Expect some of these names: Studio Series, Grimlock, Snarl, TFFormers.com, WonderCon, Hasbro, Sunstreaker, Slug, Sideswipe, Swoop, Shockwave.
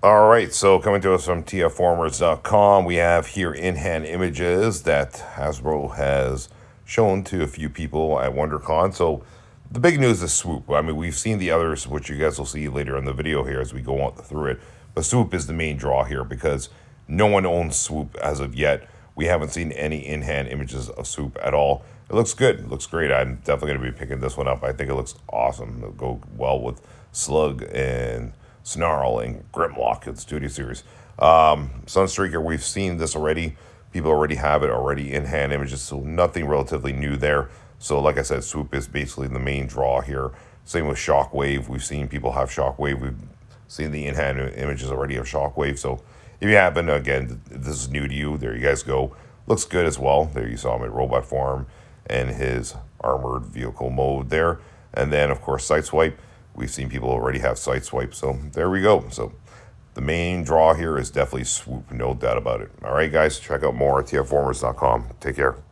All right, so coming to us from TFFormers.com, we have here in-hand images that Hasbro has shown to a few people at WonderCon. So the big news is Swoop. I mean, we've seen the others, which you guys will see later in the video here as we go on through it. But Swoop is the main draw here because no one owns Swoop as of yet. We haven't seen any in-hand images of Swoop at all. It looks good. It looks great. I'm definitely going to be picking this one up. I think it looks awesome. It'll go well with Slug and Snarl and Grimlock in Studio Series. Sunstreaker, we've seen this already. People already have it already in hand images, so nothing relatively new there. So like I said, Swoop is basically the main draw here. Same with Shockwave. We've seen people have Shockwave. We've seen the in-hand images already of Shockwave. So if you haven't, again, this is new to you. There you guys go. Looks good as well. There you saw him in robot form and his armored vehicle mode there. And then, of course, Sideswipe. We've seen people already have Sideswipe, so there we go. So the main draw here is definitely Swoop, no doubt about it. All right, guys, check out more at TFFormers.com. Take care.